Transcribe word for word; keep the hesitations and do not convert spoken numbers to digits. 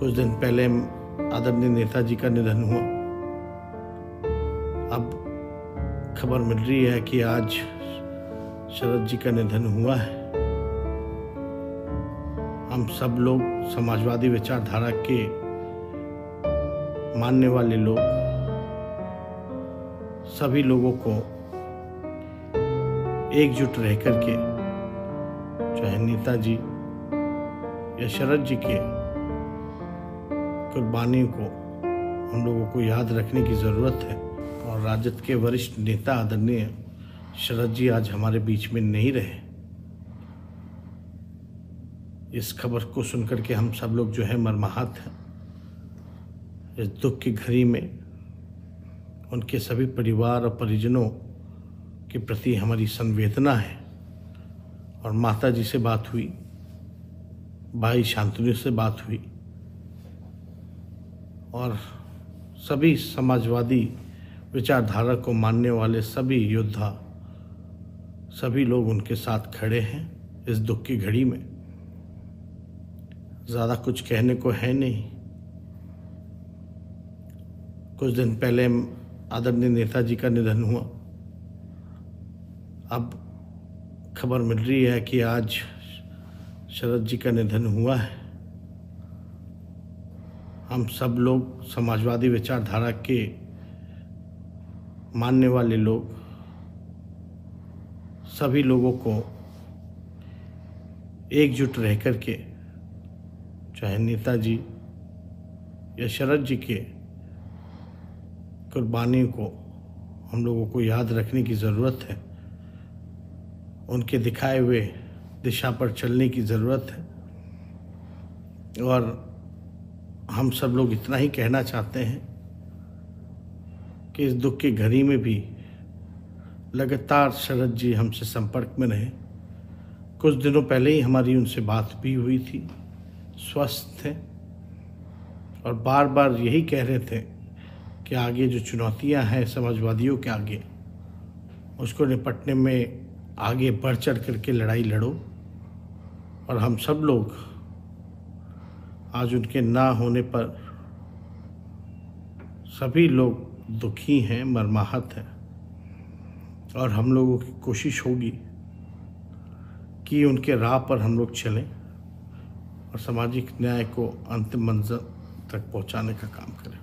कुछ दिन पहले आदरणीय नेताजी का निधन हुआ। अब खबर मिल रही है कि आज शरद जी का निधन हुआ है। हम सब लोग समाजवादी विचारधारा के मानने वाले लोग सभी लोगों को एकजुट रह करके चाहे नेताजी या शरद जी के कुर्बानी को हम लोगों को याद रखने की ज़रूरत है। और राजद के वरिष्ठ नेता आदरणीय शरद जी आज हमारे बीच में नहीं रहे। इस खबर को सुनकर के हम सब लोग जो है मर्माहत हैं। इस दुख की घड़ी में उनके सभी परिवार और परिजनों के प्रति हमारी संवेदना है। और माता जी से बात हुई, भाई शांतनु से बात हुई और सभी समाजवादी विचारधारा को मानने वाले सभी योद्धा सभी लोग उनके साथ खड़े हैं इस दुख की घड़ी में। ज़्यादा कुछ कहने को है नहीं। कुछ दिन पहले आदरणीय नेताजी का निधन हुआ। अब खबर मिल रही है कि आज शरद जी का निधन हुआ है। हम सब लोग समाजवादी विचारधारा के मानने वाले लोग सभी लोगों को एकजुट रह करके चाहे नेताजी या शरद जी के कुर्बानी को हम लोगों को याद रखने की ज़रूरत है। उनके दिखाए हुए दिशा पर चलने की ज़रूरत है। और हम सब लोग इतना ही कहना चाहते हैं कि इस दुख की घड़ी में भी लगातार शरद जी हमसे संपर्क में रहे। कुछ दिनों पहले ही हमारी उनसे बात भी हुई थी। स्वस्थ थे और बार बार यही कह रहे थे कि आगे जो चुनौतियां हैं समाजवादियों के आगे उसको निपटने में आगे बढ़ चढ़ करके लड़ाई लड़ो। और हम सब लोग आज उनके ना होने पर सभी लोग दुखी हैं, मर्माहत हैं। और हम लोगों की कोशिश होगी कि उनके राह पर हम लोग चलें और सामाजिक न्याय को अंतिम मंजिल तक पहुंचाने का काम करें।